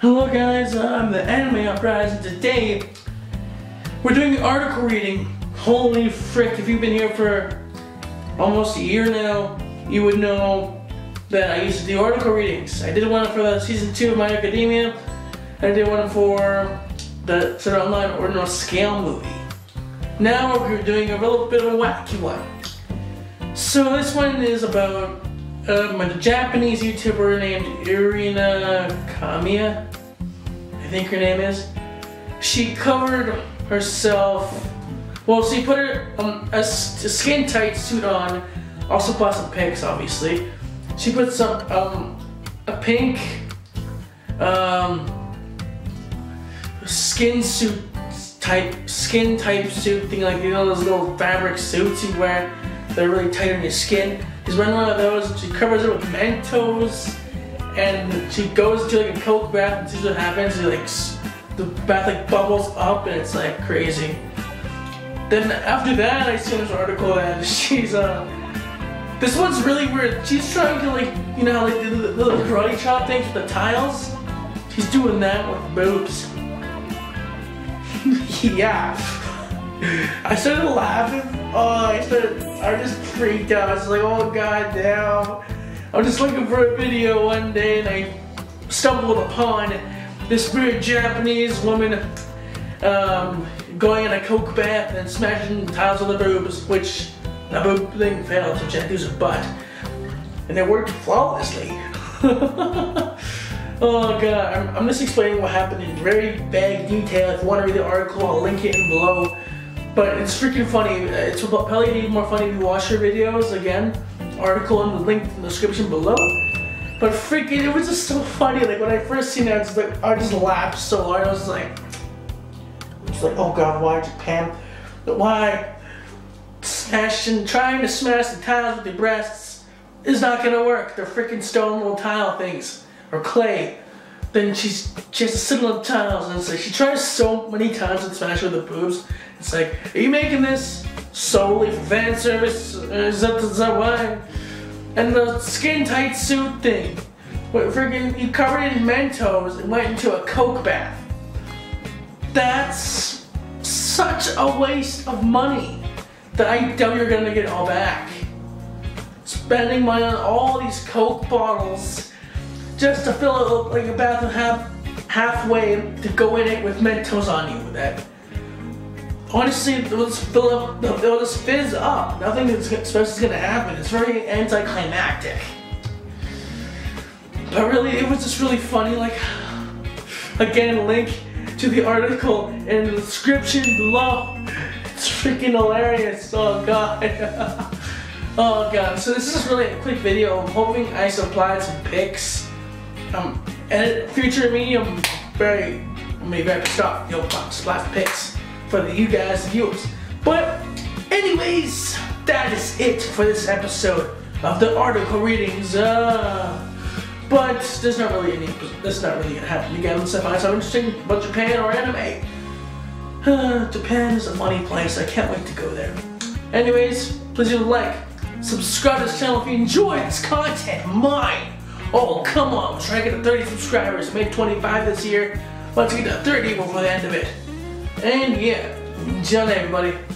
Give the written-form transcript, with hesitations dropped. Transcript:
Hello guys, I'm the Anime Uprise, and today we're doing an article reading. Holy frick, if you've been here for almost a year now, you would know that I used to do article readings. I did one for the season 2 of My Academia, and I did one for the Sword Art Online Ordinal Scale movie. Now we're doing a little bit of a wacky one. So this one is about a Japanese YouTuber named Erina Kamiya, I think her name is. She covered herself, well, she put her a skin tight suit on, also bought some pics obviously. She put some a pink skin type suit thing, like, you know, those little fabric suits you wear that are really tight on your skin. She's wearing one of those. She covers it with Mentos, and she goes to like a Coke bath and sees what happens. She, like, the bath like bubbles up, and it's like crazy. Then after that, I see this article, and she's this one's really weird. She's trying to, like, you know, like the little karate chop things with the tiles. She's doing that with boobs. Yeah. I started laughing. I just freaked out. I was like, oh god damn. I was just looking for a video one day, and I stumbled upon this weird Japanese woman going in a Coke bath and smashing tiles on the boobs, which the boob thing failed, so she had to use her butt. And it worked flawlessly. Oh god, I'm just explaining what happened in very vague detail. If you want to read the article, I'll link it in below. But it's freaking funny. It's probably even more funny if you watch her videos. Again, article and the link in the description below. But freaking, it was just so funny. Like when I first seen it, I just laughed so hard. I was like, oh god, why Japan? Why trying to smash the tiles with your breasts is not gonna work. They're freaking stone little tile things or clay. Then she has to sit on the tiles, and it's like she tries so many times to smash with the boobs. It's like, are you making this solely for fan service? Is that why? And the skin tight suit thing, what freaking, you covered it in Mentos and went into a Coke bath. That's such a waste of money that I doubt you're gonna get it all back. Spending money on all these Coke bottles just to fill it up like a bath and halfway to go in it with Mentos on you. That honestly, they'll just fill up. They'll just fizz up. Nothing special is gonna happen. It's very anticlimactic. But really, it was just really funny. Like, again, link to the article in the description below. It's freaking hilarious. Oh god. Oh god. So this is really a quick video. I'm hoping I supplied some pics. Edit future medium, I'm very pissed off. Yo, splash pics for you guys, viewers. But anyways, that is it for this episode of the article readings. But that's not really gonna happen. You guys find something interesting about Japan or anime. Japan is a funny place. I can't wait to go there. Anyways, please leave a like, subscribe to this channel if you enjoy this content. Mine. Oh, come on, we're trying to get to 30 subscribers, made 25 this year, let's get to 30 before the end of it. And yeah, until then everybody.